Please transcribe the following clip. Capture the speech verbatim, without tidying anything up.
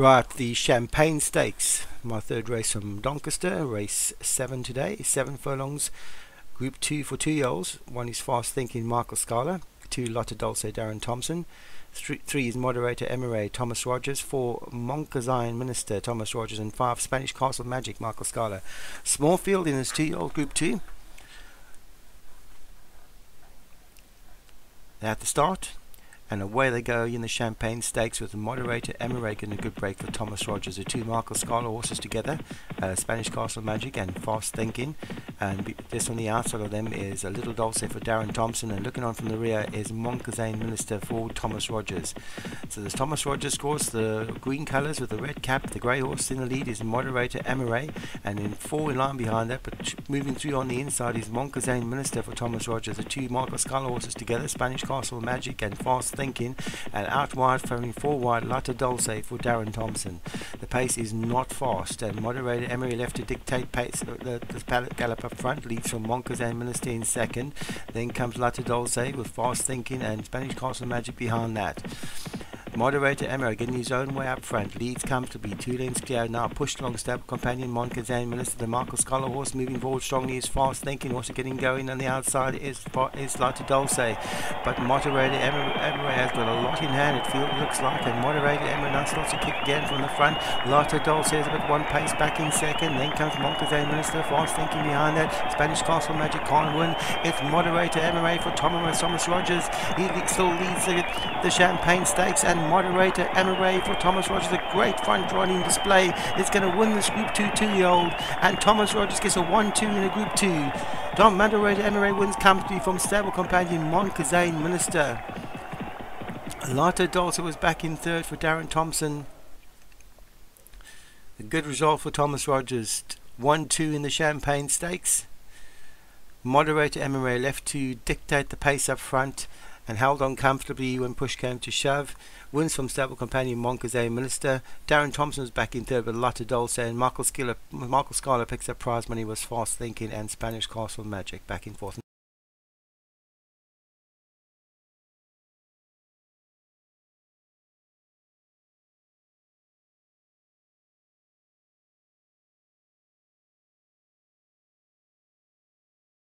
Right, the Champagne Stakes, my third race from Doncaster, race seven today, seven furlongs, group two for two-year-olds. One is Fast Thinking, Michael Scala. Two, Lotta Dolce, Darren Thompson. Three, three is Moderator Emma Ray, Thomas Rogers. Four, Moncazane Minister, Thomas Rogers. And five, Spanish Castle Magic, Michael Scala. Small field in his two-year-old group two. They're at the start, and away they go in the Champagne Stakes with the Moderator Emma Ray and a good break for Thomas Rogers. The two Michael Scala horses together, uh, Spanish Castle Magic and Fast Thinking. And this on the outside of them is a Little Dulce for Darren Thompson, and looking on from the rear is Moncazane Minister for Thomas Rogers. So there's Thomas Rogers, of course, the green colours with the red cap. The grey horse in the lead is Moderator Emma Ray, and in four in line behind that, but moving through on the inside is Moncazane Minister for Thomas Rogers. The two Michael Scala horses together, Spanish Castle Magic and Fast Thinking, and out wide, throwing four wide, Lotta Dolce for Darren Thompson. The pace is not fast, and Moderator Emery left to dictate pace. The, the gallop up front leads from Moncazane Minister in second, then comes Lotta Dolce with Fast Thinking and Spanish Castle Magic behind that. Moderator Emery getting his own way up front, leads comfortably, two lengths clear now, pushed along stable companion Moncazane Minister. The Michael Scala horse moving forward strongly is Fast Thinking, also getting going on the outside is, is Lotta Dolce, but Moderator Emery, Emery has got a lot in hand, it feels, looks like, and Moderator Emery now starts to kick again from the front. Lotta Dolce is about one pace back in second, then comes Moncazane Minister, Fast Thinking behind that. Spanish Castle Magic can't win. It's Moderator Emery for Thomas, Thomas Rogers. He still leads the, the Champagne Stakes, and Moderator Emma Ray for Thomas Rogers, a great front running display, is going to win this Group two two-year-old, and Thomas Rogers gets a one two in a Group two. Don Moderator Emma Ray wins comfortably from stable companion Moncazane Minister. Lotta Dolce was back in third for Darren Thompson. A good result for Thomas Rogers, one two in the Champagne Stakes. Moderator Emma Ray left to dictate the pace up front, and held on comfortably when push came to shove. Wins from stable companion Moncazane Minister. Darren Thompson was back in third with Lotta Dolce, and Michael Scala, Michael Scala picks up prize money was Fast Thinking and Spanish Castle Magic back in fourth.